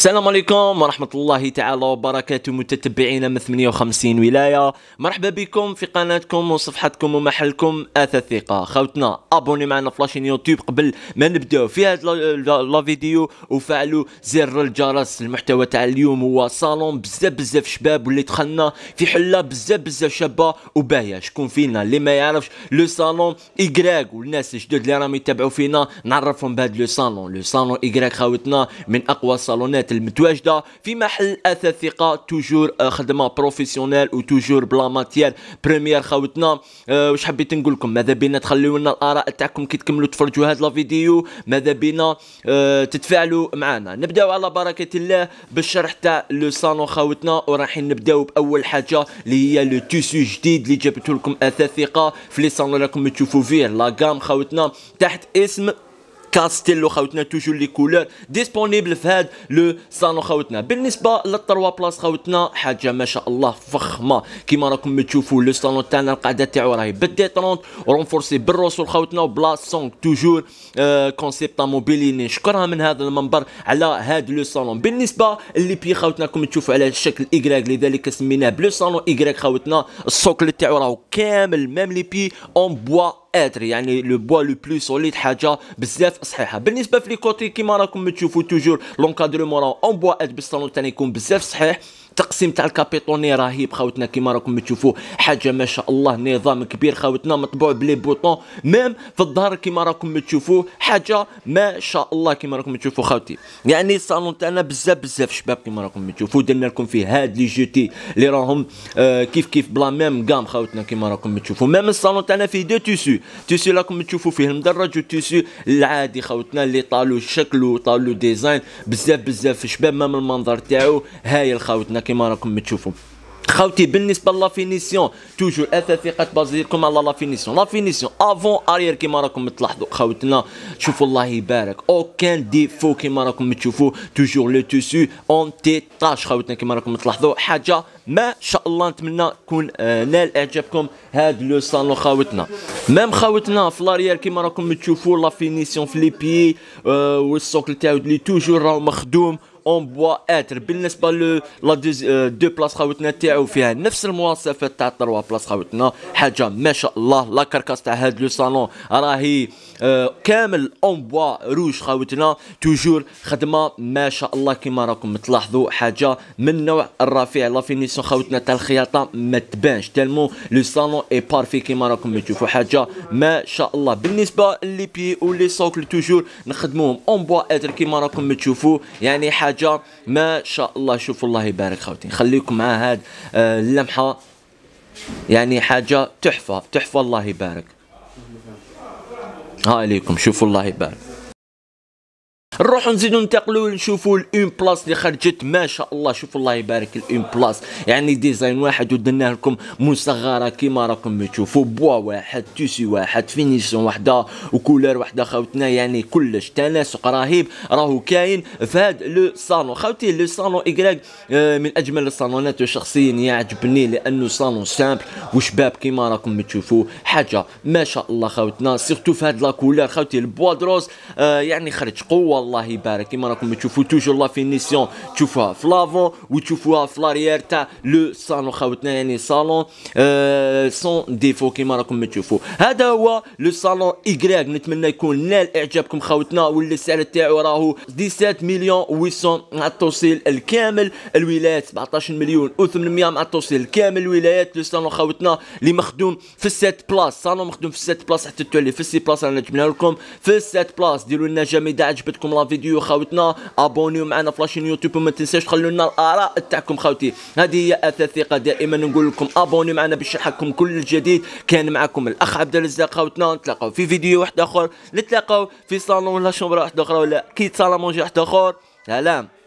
السلام عليكم ورحمة الله تعالى وبركاته متتبعينا من 58 ولاية، مرحبا بكم في قناتكم وصفحتكم ومحلكم أثاث الثقة. خوتنا ابوني معنا في لاشين يوتيوب قبل ما نبداو في هاد لا فيديو، وفعلوا زر الجرس. المحتوى تاع اليوم هو صالون بزاف شباب واللي دخلنا في حلة بزاف شابة وباهية. شكون فينا اللي ما يعرفش لو صالون إكراك؟ والناس الجدد اللي راهم يتابعوا فينا نعرفهم بهاد لو صالون. إكراك خوتنا من أقوى صالونات المتواجده في محل أثاث ثقة، توجور خدمه بروفيسيونيل وتوجور بلا ماتيير بريمير. خوتنا واش حبيت نقول لكم؟ ماذا بينا تخليو لنا الاراء تاعكم كي تكملوا تفرجوا هذا لا فيديو، ماذا بينا تتفاعلوا معنا. نبداو على بركه الله بالشرح تاع لو صالون خوتنا، ورايحين نبداو باول حاجه اللي هي لو تيسو جديد اللي جابته لكم أثاث ثقة في لي صالون. راكم تشوفوا فيه لاغام خوتنا تحت اسم كاستيلو خوتنا، توجور لي كولور ديسبونيبل في هاد لو صالون خوتنا. بالنسبه للتروا بلاص خوتنا حاجه ما شاء الله فخمه كيما راكم تشوفوا. لو صالون تاعنا القاعده تاعو راهي بالديترونت ورونفورسي بالرسول خوتنا وبلا سونك، توجور كونسيبت موبيلي. نشكرها من هذا المنبر على هاد لو صالون. بالنسبه اللي بي خوتنا راكم تشوفوا على الشكل إكراك، لذلك سميناه بلو صالون إكراك خوتنا. السوكل تاعو راهو كامل ميم لي بي اون بوا اتر، يعني لو بوا لو بلو سوليد، حاجه بزاف صحيحه. بالنسبه في لي كوتي كيما راكم تشوفوا توجور لونكادرومون راهو اون بوا اتر بالصالون تاعنا يكون بزاف صحيح. تقسيم تاع الكابيتوني رهيب خوتنا كيما راكم تشوفوا، حاجه ما شاء الله نظام كبير خوتنا مطبوع بلي بوطون ميم في الظهر كيما راكم تشوفوا، حاجه ما شاء الله كيما راكم تشوفوا خوتي. يعني الصالون تاعنا بزاف شباب كيما راكم تشوفوا. درنا لكم فيه هاد لي جوتي اللي راهم كيف بلا ميم قام خوتنا كيما راكم تشوفوا. ميم الصالون تاعنا فيه دو تيسو راكم تشوفوا فيه المدرج والتيسو العادي خوتنا اللي طالو الشكل وطالو ديزاين بزاف شباب. ميم المنظر تاعو هايل خوتنا كيما راكم تشوفوا خوتي. بالنسبه لافينيسيون توجور أثاث ثقة تبازي لكم على لافينيسيون افون اريير كيما راكم تلاحظوا خوتنا. شوفوا الله يبارك اوكان ديفو كيما راكم تشوفوا. توجور لو تيسو اون تيتاج خوتنا كيما راكم تلاحظوا، حاجه ما شاء الله. نتمنى تكون نال اعجابكم هاد لو صالون خوتنا. ميم خوتنا في لاريير كيما راكم تشوفوا لافينيسيون في لي بي والسوكل تاعو اللي توجور راهو مخدوم اون بوا اتر. بالنسبه ل لا دو بلاص خوتنا تاعو فيها نفس المواصفات تاع التروا بلاص خوتنا، حاجه ما شاء الله. لا كركاس تاع هاد لو صالون راهي كامل اون بوا روج خوتنا. توجور خدمه ما شاء الله كيما راكم تلاحظوا، حاجه من نوع الرفيع. لا فينيسيون خوتنا تاع الخياطه ما تبانش تالمو لو صالون اي بارفي كيما راكم تشوفوا، حاجه ما شاء الله. بالنسبه لي بي ولي سوكل توجور نخدموهم اون بوا اتر كيما راكم تشوفوا، يعني حاجه ما شاء الله. شوفوا الله يبارك خوتي. نخليكم مع هاد اللمحه، يعني حاجه تحفه الله يبارك. ها عليكم شوفوا الله يبارك. نروحوا نزيدوا ننتقلوا نشوفوا الأون بلاص اللي خرجت ما شاء الله. شوفوا الله يبارك الأون بلاص، يعني ديزاين واحد ودرناه لكم مصغره كيما راكم تشوفوا، بوا واحد، تيسي واحد، فينيسيون واحده، وكولار واحده خوتنا. يعني كلش تناسق رهيب راهو كاين في هاد لو صالون خوتي. لو صالون إكراك من اجمل الصالونات، وشخصيا يعجبني لانه صالون سامبل وشباب كيما راكم تشوفوا، حاجه ما شاء الله خوتنا. سيرتو في هاد لا كولار خوتي البوا دروس، يعني خرج قوه الله يبارك كيما راكم تشوفوا. توجور لافينيسيون تشوفوها في لافون وتشوفوها في لاريير تاع لو صالون خوتنا، يعني صالون سون ديفو كيما راكم تشوفوا. هذا هو لو صالون إكراك، نتمنى يكون نال اعجابكم خوتنا. واللي السعر تاعو راهو 17 مليون 800 مع التوصيل الكامل الولايات، 17 مليون و800 مع التوصيل كامل الولايات. لو صالون خوتنا اللي مخدوم في 7 بلاص، صالون مخدوم في 7 بلاص حتى تولي في 6 بلاص. رانا جبنا لكم في 7 بلاص. ديروا لنا جامي اذا عجبتكم فيديو خوتنا، ابونيو معنا في لاشين يوتيوب وما تنساوش تخلوا لنا الاراء تاعكم خوتي. هذه هي أثاث ثقة، دائما نقول لكم ابونيو معنا باش نشرحلكم كل الجديد. كان معكم الاخ عبد الرزاق خوتنا، نتلاقاو في فيديو واحد اخر، نتلاقاو في صالون ولا شومبرا واحد اخرى ولا كيت صالون مونجي واحد اخر. سلام.